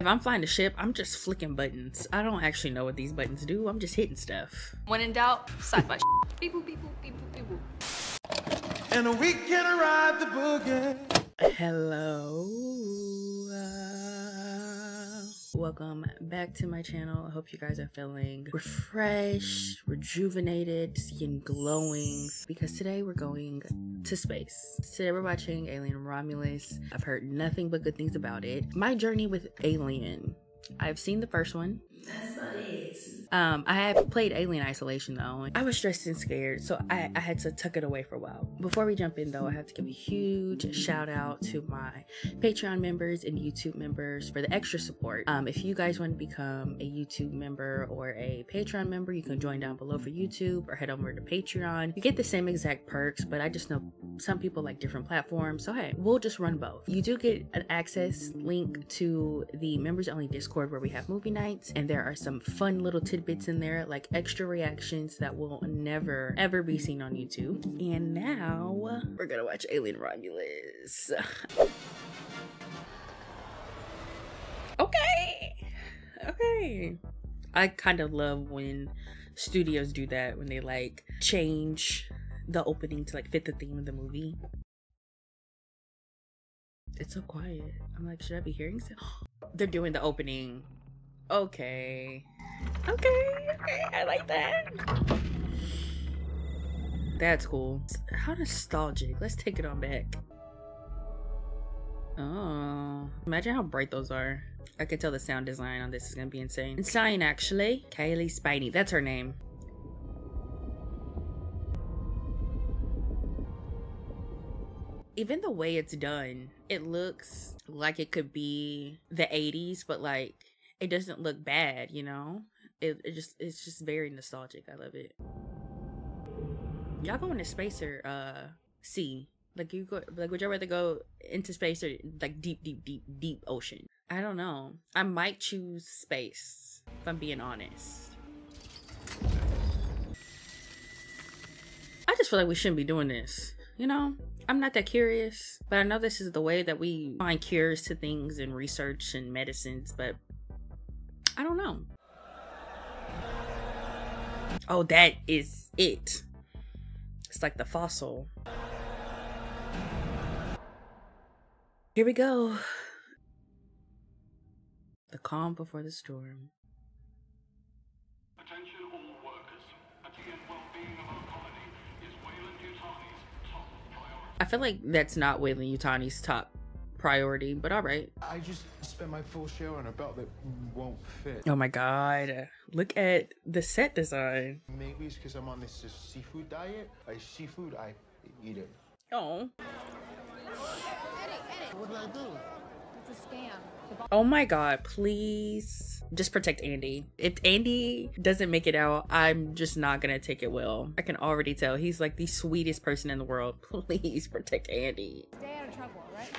If I'm flying the ship, I'm just flicking buttons. I don't actually know what these buttons do. I'm just hitting stuff. When in doubt, sci-fi. Beep boop, beep boop, beep boop, beep boop. And we can ride the boogie. Hello. Welcome back to my channel. I hope you guys are feeling refreshed, rejuvenated, skin glowing, because today we're going to space. Today we're watching Alien Romulus. I've heard nothing but good things about it. My journey with Alien. I've seen the first one. That's not it. I have played Alien Isolation though. I was stressed and scared, so I had to tuck it away for a while. Before we jump in though, I have to give a huge shout out to my Patreon members and YouTube members for the extra support. If you guys want to become a YouTube member or a Patreon member, you can join down below for YouTube or head over to Patreon. You get the same exact perks, but I just know some people like different platforms, so hey, we'll just run both. You do get an access link to the members only Discord where we have movie nights, and there are some fun little tidbits in there, like extra reactions that will never ever be seen on YouTube. And now we're gonna watch Alien Romulus. Okay, I kind of love when studios do that, when they like change the opening to like fit the theme of the movie. It's so quiet. I'm like, should I be hearing sound? They're doing the opening. Okay, I like that. That's cool. How nostalgic. Let's take it on back. Oh, imagine how bright those are. I could tell the sound design on this is gonna be insane. Insane, actually. Cailee Spaeny, that's her name. Even the way it's done, it looks like it could be the 80s, but like it doesn't look bad, you know? It's just very nostalgic. I love it. Y'all going to space or sea? Like, you go, like, would y'all rather go into space or like deep ocean? I don't know. I might choose space if I'm being honest. I just feel like we shouldn't be doing this, you know? I'm not that curious, but I know this is the way that we find cures to things and research and medicines, but I don't know. Oh, that is it. It's like the fossil. Here we go. The calm before the storm. Attention all workers. Attention well-being of our colony is Weyland-Yutani's top priority. I feel like that's not Weyland-Yutani's top priority, but all right. I just spent my full share on a belt that won't fit. Oh my god, look at the set design. Maybe it's because I'm on this seafood diet. I seafood, I eat it. Oh, what did I do? It's a scam. Oh my god, please just protect Andy. If Andy doesn't make it out, I'm just not gonna take it well. I can already tell he's like the sweetest person in the world. Please protect Andy. Stay out of trouble, right?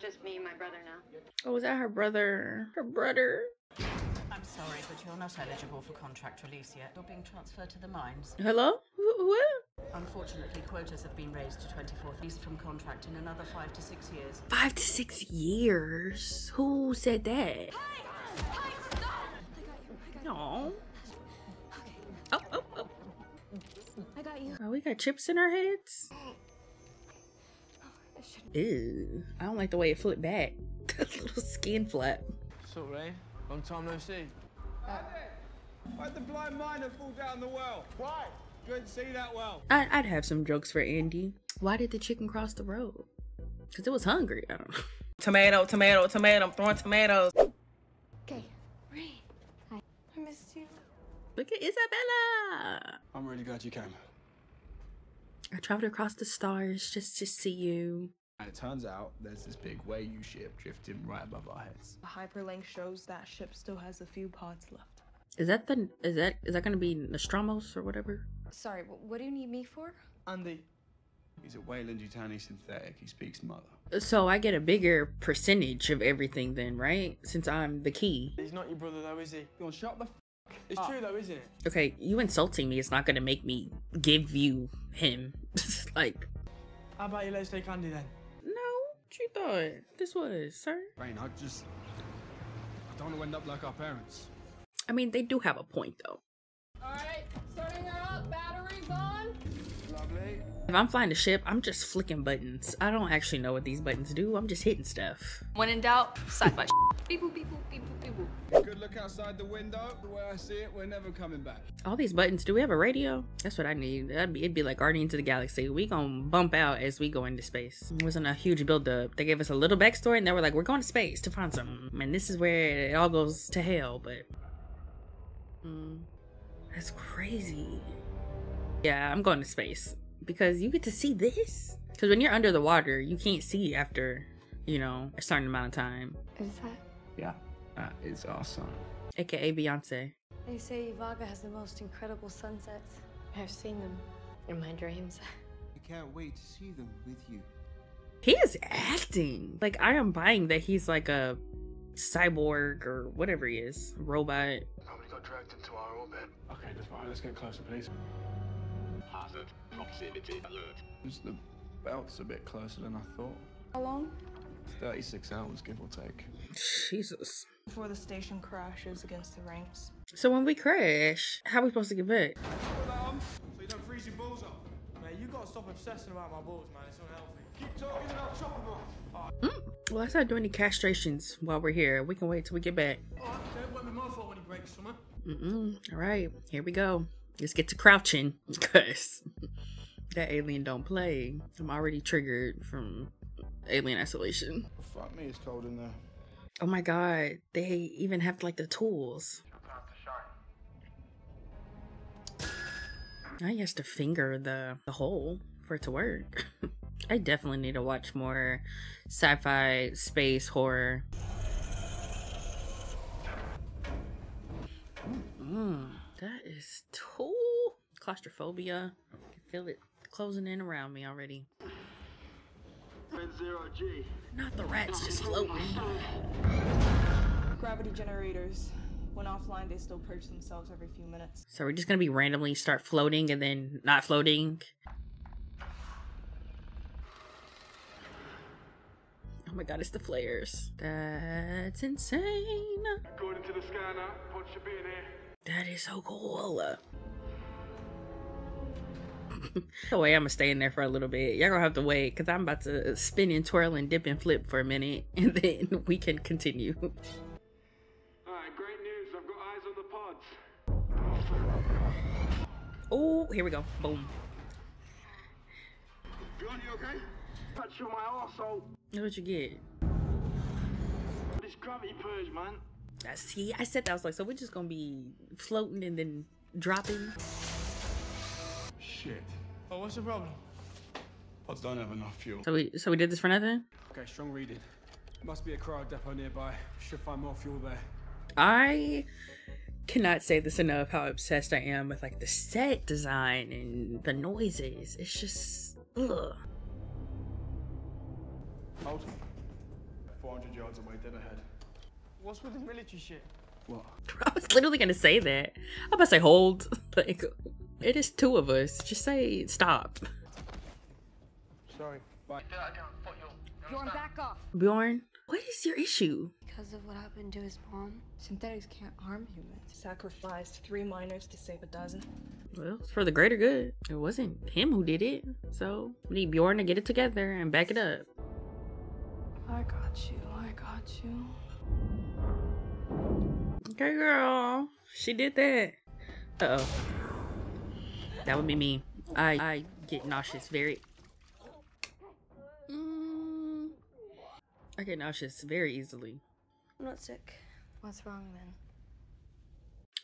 Just me and my brother now. Oh, is that her brother? Her brother. I'm sorry, but you're not eligible for contract release yet. You're being transferred to the mines. Hello? What? Unfortunately, quotas have been raised to 24 leased from contract in another 5 to 6 years. 5 to 6 years? Who said that? Hey! Hey, stop! No. Okay. Oh. I got you. Oh, we got chips in our heads? Ew, I don't like the way it flipped back. That little skin flap. So Ray, long time no see. Why'd the blind miner fall down the well? Why? Couldn't see that well. I'd have some jokes for Andy. Why did the chicken cross the road? Cause it was hungry. I don't know. Tomato. I'm throwing tomatoes. Okay, Ray. Hi. I missed you. Look at Isabella. I'm really glad you came. I traveled across the stars just to see you. And it turns out there's this big Weyland ship drifting right above our heads. The hyperlink shows that ship still has a few pods left. Is that gonna be Nostromo's or whatever? Sorry, what do you need me for? Andy. He's a Weyland-Yutani synthetic. He speaks mother. So I get a bigger percentage of everything then, right? Since I'm the key. He's not your brother though, is he? Go on, shut the f It's true though, isn't it? Okay, you insulting me is not gonna make me give you him. Like, how about you let's take Andy then? No, you thought this was, sir? Rain, I don't want to end up like our parents. I mean, they do have a point, though. All right, starting her up, batteries on. Lovely. If I'm flying the ship, I'm just flicking buttons. I don't actually know what these buttons do. I'm just hitting stuff. When in doubt, sci-fi shit. Beep boop, beep boop, beep boop, beep boop. Good look outside the window. The way I see it, we're never coming back. All these buttons. Do we have a radio? That's what I need. It'd be like Guardians of the Galaxy. We gonna bump out as we go into space. It wasn't a huge buildup. They gave us a little backstory, and they were like, we're going to space to find something. And this is where it all goes to hell, but... that's crazy. Yeah, I'm going to space. Because you get to see this. Because when you're under the water, you can't see after, you know, a certain amount of time. Is that? Yeah, that is awesome. AKA Beyonce. They say Yavaga has the most incredible sunsets. I've seen them in my dreams. I can't wait to see them with you. He is acting. Like, I am buying that he's like a cyborg or whatever he is. Robot. Probably got dragged into our orbit. Okay, that's fine. Let's get closer, please. Hazard proximity alert. Just the belt's a bit closer than I thought. How long? 36 hours, give or take. Jesus. Before the station crashes against the ranks. So when we crash, how are we supposed to get back? So you don't freeze your balls up. Man, you gotta stop obsessing about my balls, man. It's unhealthy. Keep talking and I'll chop them off. Right. Well, let's not do any castrations while we're here. We can wait till we get back. Alright, don't wet my mouth out when he breaks summer. Alright, here we go. Let's get to crouching, because that alien don't play. I'm already triggered from Alien Isolation. Oh, fuck me, it's cold in there. Oh my god, they even have like the tools. Now he has to finger the hole for it to work. I definitely need to watch more sci-fi, space, horror. That is too claustrophobia. I can feel it closing in around me already. Zero G. Not the rats, just floating. Gravity generators. When offline, they still purge themselves every few minutes. So we're just gonna be randomly start floating and then not floating. Oh my god, it's the flares. That's insane. According to the scanner, pod should be in here. That is so cool. No way, I'm gonna stay in there for a little bit. Y'all gonna have to wait because I'm about to spin and twirl and dip and flip for a minute and then we can continue. Alright, great news. I've got eyes on the pods. Oh, here we go. Boom. John, you okay? Touch on my arsehole. That's what you get. This gravity purge, man. See, I said that. I was like, so we're just gonna be floating and then dropping. Shit. Oh, what's the problem? Pods don't have enough fuel. So we did this for nothing? Okay, strong reading. Must be a cryo depot nearby. Should find more fuel there. I cannot say this enough how obsessed I am with like the set design and the noises. It's just ugh. Hold. 400 yards away, dead ahead. What's with the military shit? What? I was literally gonna say that. I'm about to say hold. Like, it is two of us. Just say stop. Sorry. Bye. Bjorn, back off. Bjorn, what is your issue? Because of what happened to his mom, synthetics can't harm humans. Sacrificed 3 miners to save a dozen. Well, it's for the greater good. It wasn't him who did it. So we need Bjorn to get it together and back it up. I got you. I got you. Okay, girl, she did that. Uh oh, that would be me. I get nauseous very. I get nauseous very easily. I'm not sick. What's wrong then?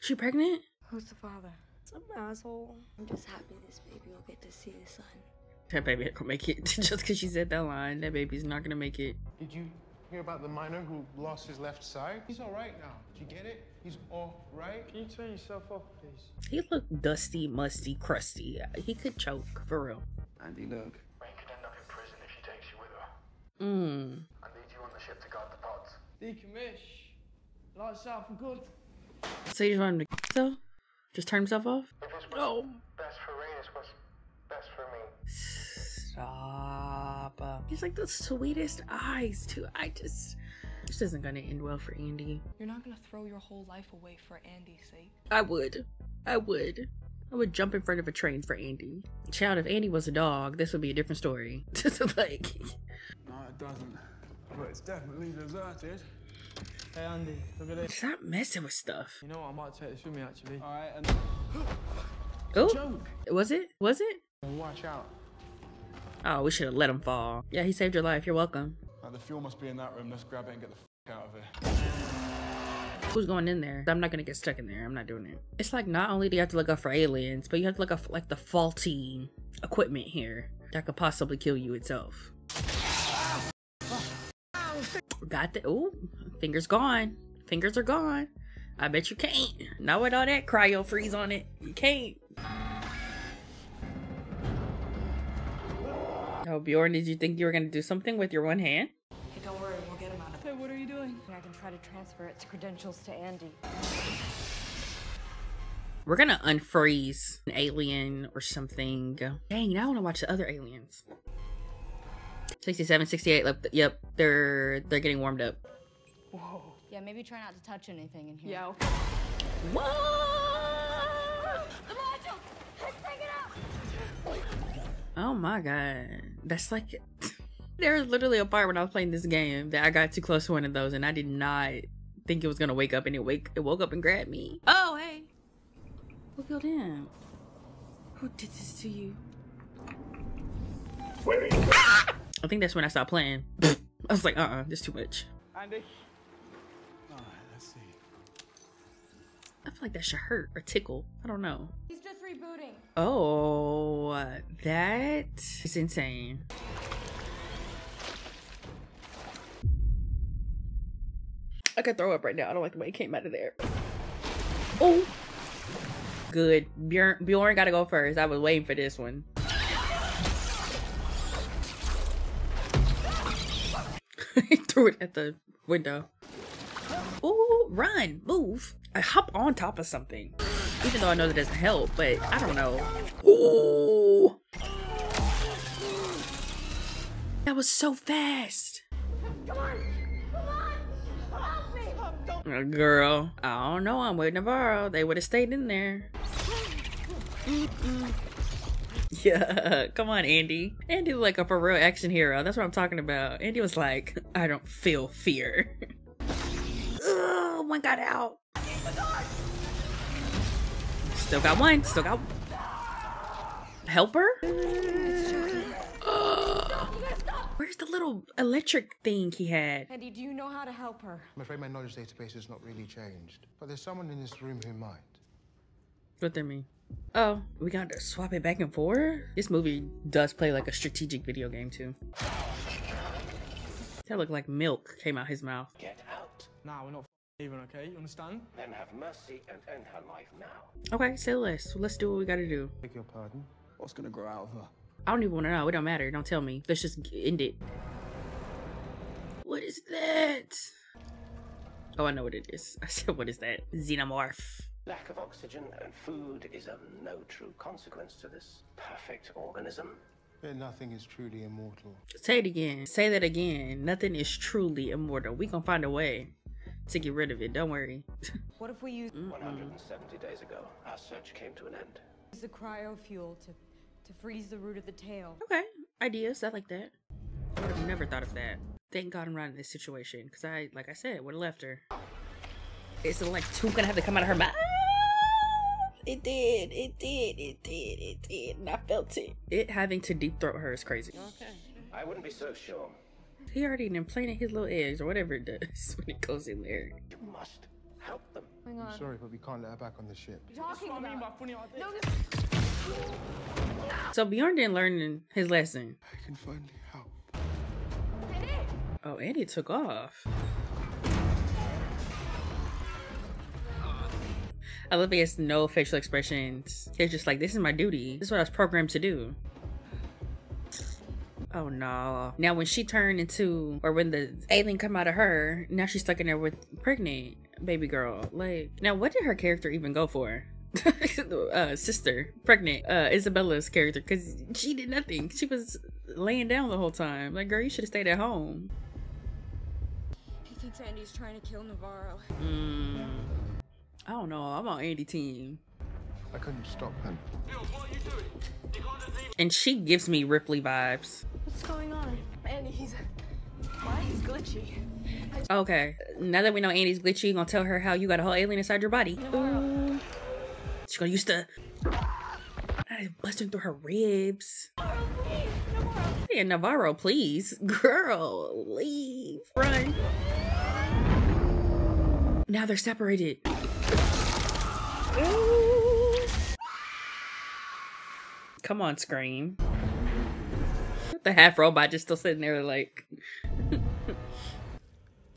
She pregnant? Who's the father? Some asshole. I'm just happy this baby will get to see the sun. That baby ain't gonna make it. Just because she said that line, that baby's not gonna make it. Did you? About the miner who lost his left side. He's all right now. Do you get it? He's all right. Can you turn yourself off, please? He looked dusty, musty, crusty. He could choke for real. Andy, look. Rain could end up in prison if she takes you with her. I need you on the ship to guard the pods. Decommish. Lights out for good. So you just want him to so? Just turn himself off? If it's what's best for Rain, it's what's best for me. Stop. He's like the sweetest eyes too. This isn't gonna end well for Andy. You're not gonna throw your whole life away for Andy's sake. I would jump in front of a train for Andy. Child, if Andy was a dog, this would be a different story. No, it doesn't. But it's definitely deserted. Hey, Andy, look at this. Stop messing with stuff. You know what? I might take this with me, actually. All right, and... Oh, was it? Watch out. Oh, we should have let him fall. Yeah, he saved your life. You're welcome. The fuel must be in that room. Let's grab it and get the f*** out of here. Who's going in there? I'm not gonna get stuck in there. I'm not doing it. It's like, not only do you have to look up for aliens, but you have to look up for, like, the faulty equipment here that could possibly kill you itself. Got the, ooh, fingers gone. Fingers are gone. I bet you can't. Not with all that cryo freeze on it. You can't. Oh, Bjorn, did you think you were gonna do something with your one hand? Hey, don't worry, we'll get him out of there. Hey, what are you doing? I can try to transfer its credentials to Andy. We're gonna unfreeze an alien or something. Dang, now I wanna watch the other aliens. 67, 68 left. Yep, they're getting warmed up. Whoa. Yeah, maybe try not to touch anything in here. Yeah. Okay. Whoa! The module! Let's bring it up! Oh my god. That's like... There was literally a part when I was playing this game that I got too close to one of those and I did not think it was gonna wake up, and it woke up and grabbed me. Oh, hey! Who killed him? Who did this to you? Where are you? Ah! I think that's when I stopped playing. I was like, this is too much. Andy. All right, let's see. I feel like that should hurt or tickle. I don't know. He's just rebooting. Oh, that is insane. I could throw up right now. I don't like the way it came out of there. Oh, good. Bjorn got to go first. I was waiting for this one. He threw it at the window. Ooh, run, move. I hop on top of something. Even though I know that doesn't help, but I don't know. Ooh. That was so fast. Come on, come on, help me. Stop, girl, I don't know, I'm with Navarro. They would have stayed in there. Yeah, come on, Andy. Andy was like a for real action hero. That's what I'm talking about. Andy was like, I don't feel fear. Oh, one got out. Still got one. Still got helper. Where's the little electric thing he had? Andy, do you know how to help her? I'm afraid my knowledge database has not really changed, but there's someone in this room who might. What they mean? Oh, we got to swap it back and forth? This movie does play like a strategic video game too. That looked like milk came out his mouth. Get out. Nah, we're not even, okay? You understand? Then have mercy and end her life now. Okay, say less. Let's do what we gotta do. Beg your pardon? What's gonna grow out of her? I don't even wanna know. It don't matter. Don't tell me. Let's just end it. What is that? Oh, I know what it is. I said, what is that? Xenomorph. Lack of oxygen and food is of no true consequence to this perfect organism. But nothing is truly immortal. Say it again. Say that again. Nothing is truly immortal. We gonna find a way to get rid of it. Don't worry. What if we use... 170 days ago, our search came to an end. Use the cryo fuel to freeze the root of the tail. Okay. Ideas. I like that. I would have never thought of that. Thank God I'm not in this situation. Because I, like I said, would have left her. Is it like two gonna have to come out of her mouth? It did, and I felt it. It having to deep throat her is crazy. Okay. I wouldn't be so sure. He already implanted his little eggs or whatever it does when it goes in there. You must help them. Hang on. I'm sorry, but we can't let her back on the ship. So Bjorn didn't learn his lesson. I can finally help. Andy. Oh, Andy took off. I love it. It's no facial expressions. It's just like, this is my duty. This is what I was programmed to do. Oh no. Now when she turned into, or when the alien come out of her, now she's stuck in there with pregnant baby girl. Like, now what did her character even go for? sister, pregnant, Isabella's character, because she did nothing. She was laying down the whole time. Like, girl, you should have stayed at home. He thinks Andy's trying to kill Navarro. I don't know. I'm on Andy's team. I couldn't stop him. Yo, what are you doing? You gotta leave. And she gives me Ripley vibes. What's going on? Andy, he's... Why? He's glitchy. Okay, now that we know Andy's glitchy, you're gonna tell her how you got a whole alien inside your body. Navarro. She's gonna use the... I bust him through her ribs. Navarro, please! Navarro. Yeah, Navarro, please. Girl, leave. Run. Now they're separated. Ooh. Come on, Scream. The half robot just still sitting there like...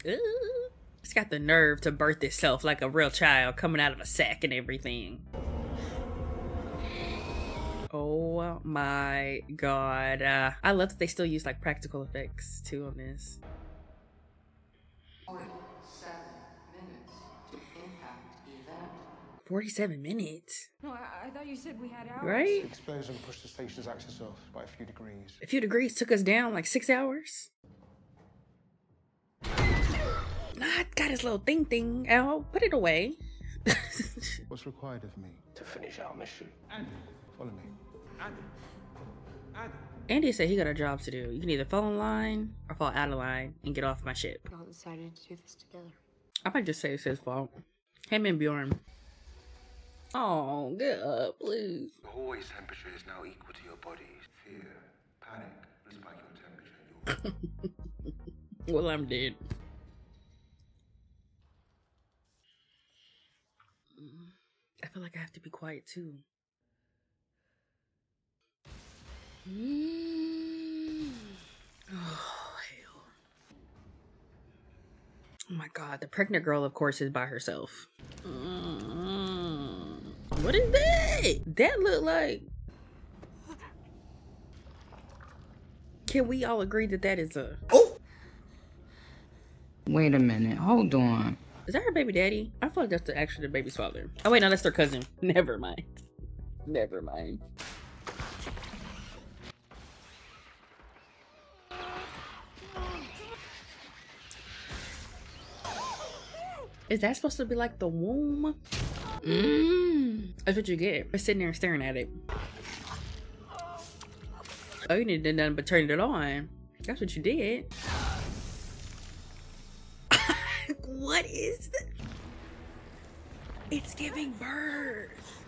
It's got the nerve to birth itself like a real child coming out of a sack and everything. Oh my god. I love that they still use like practical effects too on this. 47 minutes to impact event. 47 minutes? No, I thought you said we had hours. Right? The explosion pushed the station's axis off by a few degrees. A few degrees took us down like 6 hours. I got his little thing out. Put it away. What's required of me? To finish our mission. Andy. Follow me. Andy. Andy. Andy said he got a job to do. You can either fall in line or fall out of line and get off my ship. We all decided to do this together. I might just say it's his fault. Him and Bjorn. Oh, get up, please. The hallway's temperature is now equal to your body's. Fear, panic, will spike your temperature. Well, I'm dead. I feel like I have to be quiet too. Oh, hell. Oh my god, the pregnant girl, of course, is by herself. What is that? That look like... Can we all agree that that is a... Oh! Wait a minute, hold on. Is that her baby daddy? I feel like that's actually the baby's father. Oh wait, no, that's their cousin. Never mind. Never mind. Is that supposed to be like the womb? That's what you get. We're sitting there staring at it. Oh, you didn't do nothing but turn it on. That's what you did. What is that? It's giving birth.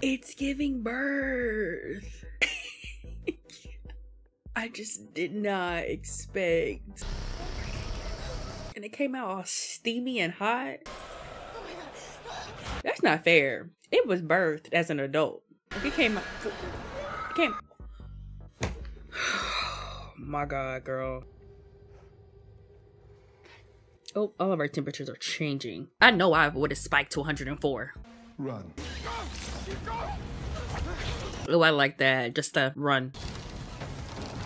It's giving birth. I just did not expect. And it came out all steamy and hot. That's not fair. It was birthed as an adult. It came out. It came. Oh my god, girl. Oh, all of our temperatures are changing. I know I would have spiked to 104. Run. Oh, I like that. Just to run.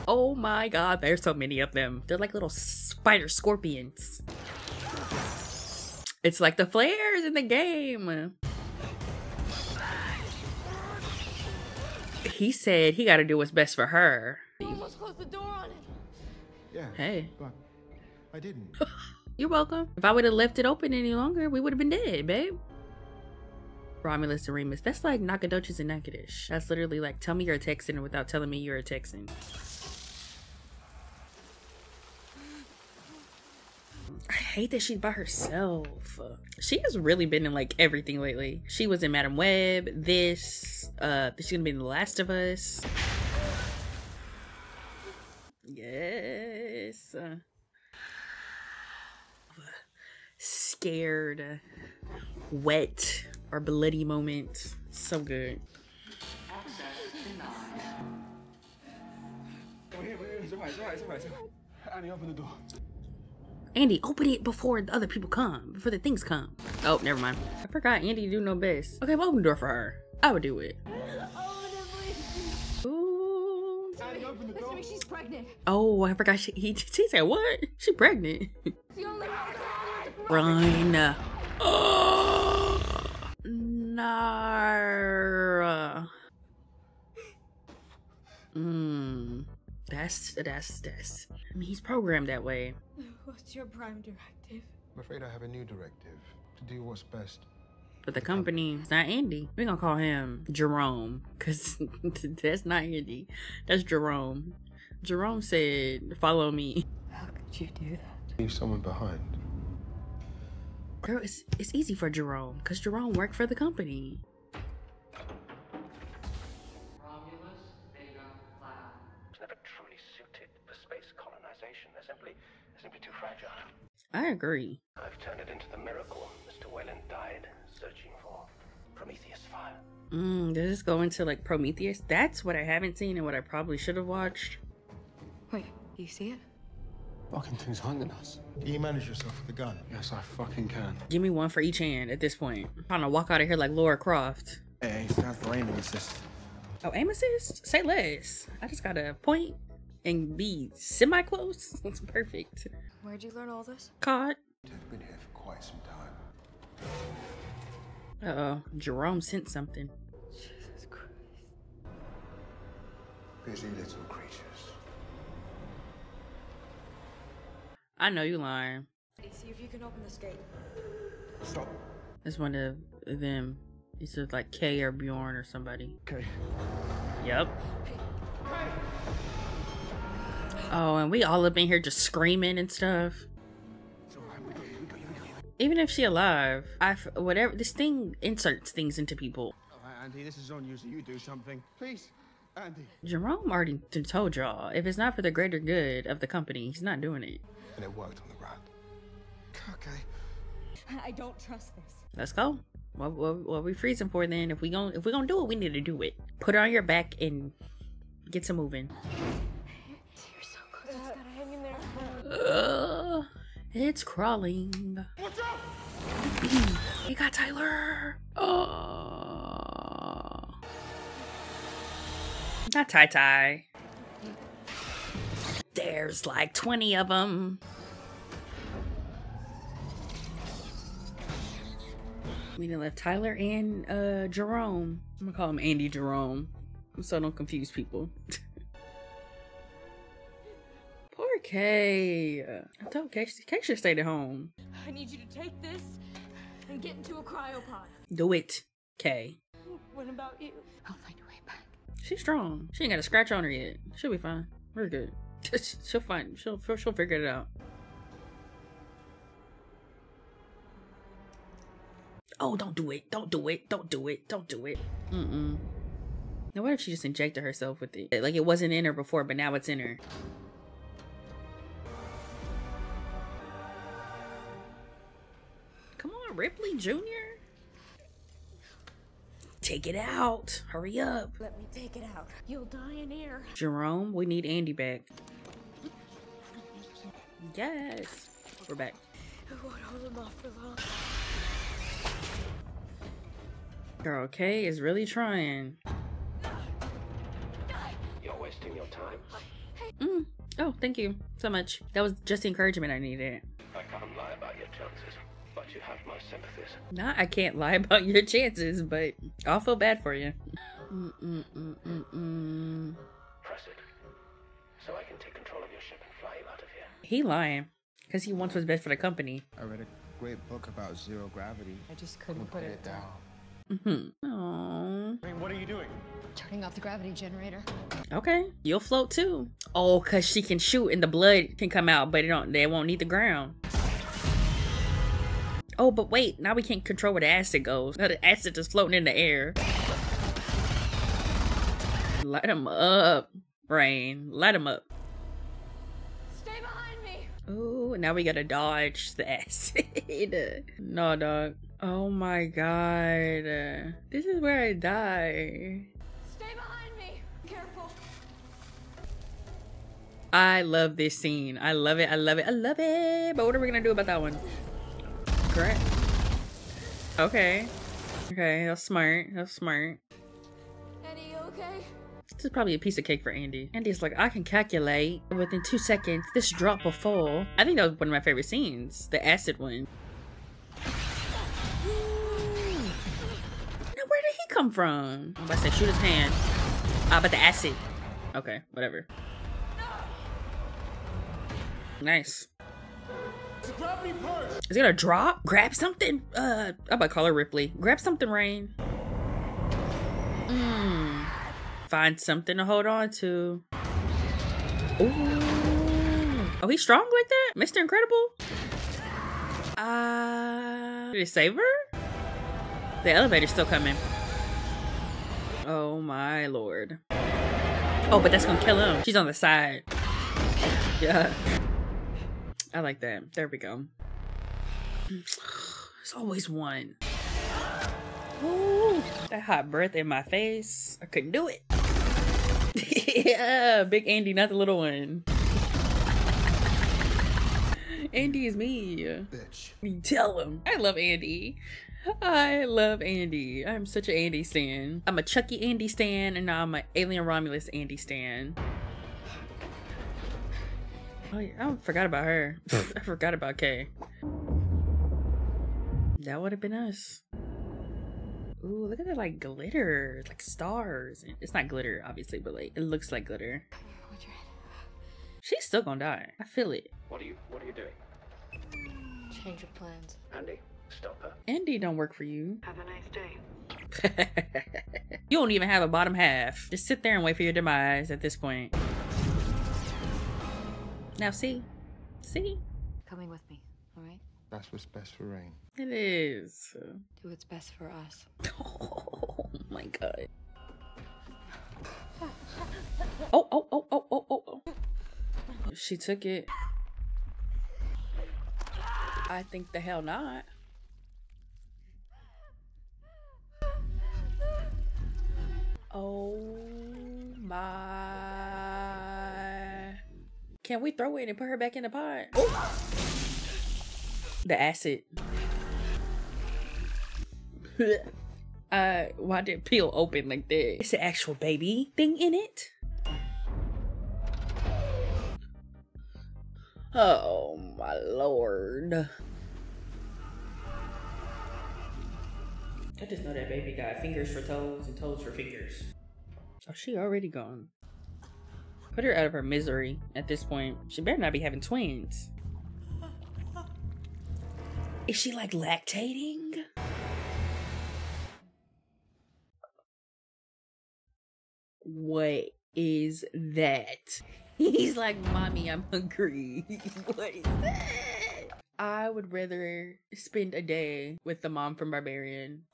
Oh my god, there's so many of them. They're like little spider scorpions. It's like the flares in the game. He said he gotta do what's best for her. You almost closed the door on it. Yeah. Hey. But I didn't. You're welcome. If I would have left it open any longer, we would have been dead, babe. Romulus and Remus. That's like Nakadoches and Nakadish. That's literally like, tell me you're a Texan without telling me you're a Texan. I hate that she's by herself. She has really been in like everything lately. She was in Madam Web, this, she's gonna be in The Last of Us. Yes. Scared, wet, or bloody moment. So good. Andy, open the door. Andy, open it before the other people come, before the things come. Oh, never mind. I forgot Andy do no best. Okay, well, open the door for her. I would do it. Ooh. Andy, open the door. She's pregnant. Oh, I forgot he said what? She pregnant. Run. Oh, no. No. That's. I mean, he's programmed that way. What's your prime directive? I'm afraid I have a new directive to do what's best. But the company, it's not Andy. We're gonna call him Jerome, because that's not Andy. That's Jerome. Jerome said, follow me. How could you do that? Leave someone behind. Girl, it's easy for Jerome, because Jerome worked for the company. Romulus, Vega, Lab. It's never truly suited for space colonization. They're simply too fragile. I agree. I've turned it into the miracle Mr. Weyland died searching for. Prometheus fire. Does this go into like Prometheus? That's what I haven't seen and what I probably should have watched. Wait, do you see it? Fucking thing's hunting us. Can you manage yourself with a gun? Yes, I fucking can. Give me one for each hand at this point. I'm trying to walk out of here like Lara Croft. Hey, it's time for aiming assist. Oh, aim assist? Say less. I just gotta point and be semi-close. That's perfect. Where'd you learn all this? COD. I've been here for quite some time. Uh-oh. Jerome sent something. Jesus Christ. Busy little creatures. I know you lying. See if you can open this gate. Stop. That's one of them. It's just like Kay or Bjorn or somebody. Okay. Yep. Hey. Oh, and we all up in here just screaming and stuff. Even if she alive, whatever, this thing inserts things into people. Oh, Andy, this is on you, so you do something. Please, Andy. Jerome already told y'all, if it's not for the greater good of the company, he's not doing it. And it worked on the rat. Okay. I don't trust this. Let's go. What are we freezing for then? If we gonna do it, we need to do it. Put it on your back and get to moving. It's crawling. What's up? It got Tyler. Oh, not Ty. There's like 20 of them. We done left Tyler and Jerome. I'm gonna call him Andy Jerome, so I don't confuse people. Okay, I told Keisha stayed at home. I need you to take this and get into a cryopod. Do it, Kay. What about you? I'll find a way back. She's strong. She ain't got a scratch on her yet. She'll be fine. We're good. She'll figure it out. Oh, don't do it. Don't do it. Don't do it. Don't do it. Mm-mm. Now what if she just injected herself with it? Like it wasn't in her before, but now it's in her. Ripley Jr.? Take it out. Hurry up. Let me take it out. You'll die in air. Jerome, we need Andy back. Yes. We're back. I won't hold him off for long. Girl, Kay is really trying. You're wasting your time. Oh, thank you so much. That was just the encouragement I needed. I can't lie about your chances. But you have my sympathies. Nah, I can't lie about your chances, but I'll feel bad for you. Press it, so I can take control of your ship and fly you out of here. He lying, because he wants what's best for the company. I read a great book about zero gravity. I just couldn't put it down. Aww. I mean, what are you doing? Turning off the gravity generator. Okay, you'll float too. Oh, because she can shoot and the blood can come out, but they won't need the ground. Oh, but wait, now we can't control where the acid goes. Now the acid is floating in the air. Light him up, Rain. Light him up. Stay behind me. Oh, now we gotta dodge the acid. No, dog. Oh my God. This is where I die. Stay behind me. Careful. I love this scene. I love it. I love it. I love it. But what are we gonna do about that one? Correct. Okay. Okay, that's smart. That's smart. Andy, okay? This is probably a piece of cake for Andy. Andy's like, I can calculate within 2 seconds. This drop will fall. I think that was one of my favorite scenes, the acid one. come from? I'm about to say shoot his hand. But the acid. Okay, whatever. Nice. Is it gonna drop? Grab something? I'm about to call her Ripley. Grab something, Rain. Find something to hold on to. Ooh. Oh, he's strong like that? Mr. Incredible? Did it save her? The elevator's still coming. Oh my lord. Oh, but that's gonna kill him. She's on the side. Yeah. I like that. There we go. There's always one. Ooh, that hot breath in my face. I couldn't do it. Yeah, big Andy, not the little one. Andy is me. Bitch. You tell him. I love Andy. I love Andy. I'm such an Andy stan. I'm a Chucky Andy stan, and now I'm an Alien Romulus Andy stan. Oh, yeah, I forgot about her. I forgot about Kay. That would have been us. Ooh, look at that, like, glitter. It's like stars. It's not glitter, obviously, but, like, it looks like glitter. She's still gonna die. I feel it. What are you doing? Change of plans. Andy, stop her. Andy don't work for you. Have a nice day. You don't even have a bottom half. Just sit there and wait for your demise at this point. Now, see? See? Coming with me, all right? That's what's best for Rain. It is. Do what's best for us. Oh my god. Oh. She took it. I think the hell not. Oh my. Can we throw it and put her back in the pot? Oh. The acid. Why did it peel open like that? It's an actual baby thing in it. Oh my lord. I just know that baby got fingers for toes and toes for fingers. Oh, she already gone. Put her out of her misery at this point. She better not be having twins. Is she like lactating? What is that? He's like, mommy, I'm hungry. What is that? I would rather spend a day with the mom from Barbarian.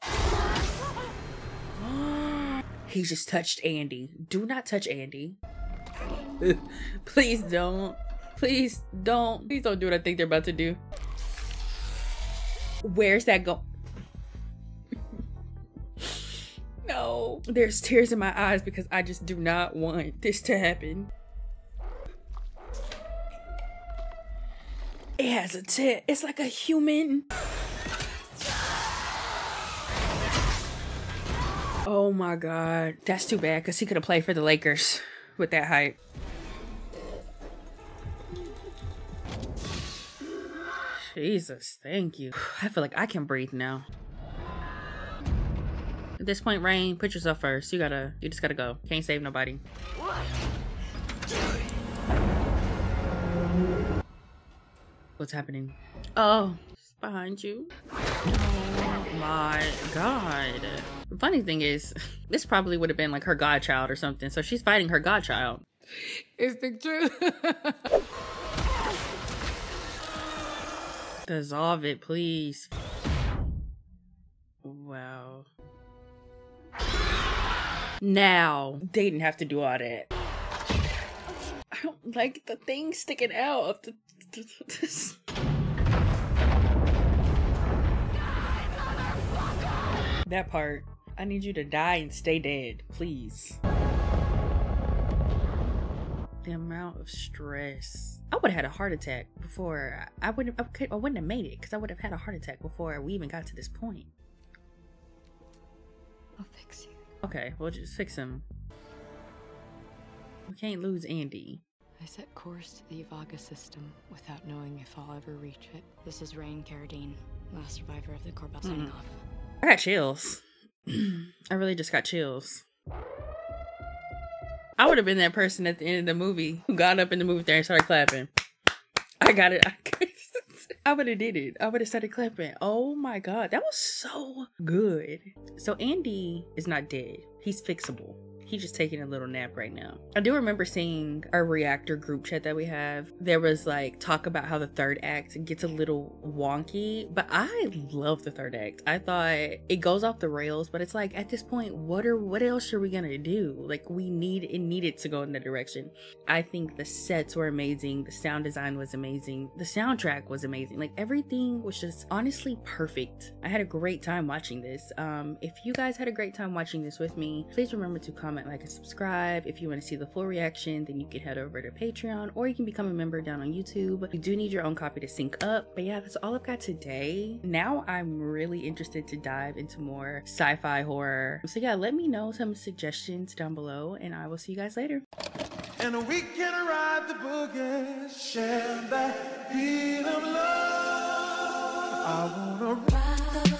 He just touched Andy. Do not touch Andy. Please don't. Please don't. Please don't do what I think they're about to do. Where's that go? No, there's tears in my eyes because I just do not want this to happen. It has a tip. It's like a human. Oh my god, that's too bad because he could have played for the Lakers with that hype. Jesus, thank you. I feel like I can breathe now. At this point, Rain, put yourself first. You just gotta go. Can't save nobody. What's happening? Oh, it's behind you. Oh my god. The funny thing is, this probably would have been like her godchild or something. So she's fighting her godchild. It's the truth. Dissolve it, please. Wow. Now, they didn't have to do all that. I don't like the thing sticking out of this. That part. I need you to die and stay dead, please. The amount of stress. I would have had a heart attack before I wouldn't have made it because I would have had a heart attack before we even got to this point. I'll fix you. Okay, we'll just fix him. We can't lose Andy. I set course to the Yavaga system without knowing if I'll ever reach it. This is Rain Carradine, last survivor of the Corbusier. I got chills. I really just got chills. I would have been that person at the end of the movie who got up in the movie theater and started clapping. I got it. I would have did it. I would have started clapping. Oh my God. That was so good. So Andy is not dead. He's fixable. He's just taking a little nap right now. I do remember seeing our reactor group chat that we have. There was like talk about how the third act gets a little wonky, but I love the third act. I thought it goes off the rails, but it's like at this point, what else are we gonna do? Like it needed to go in that direction. I think the sets were amazing. The sound design was amazing. The soundtrack was amazing. Like everything was just honestly perfect. I had a great time watching this. If you guys had a great time watching this with me, please remember to comment, like, and subscribe. If you want to see the full reaction, then you can head over to Patreon, or you can become a member down on YouTube. You do need your own copy to sync up. But yeah, that's all I've got today. Now I'm really interested to dive into more sci-fi horror. So yeah, let me know some suggestions down below, and I will see you guys later. And we can ride the boogie, share that beat of love. I wanna ride the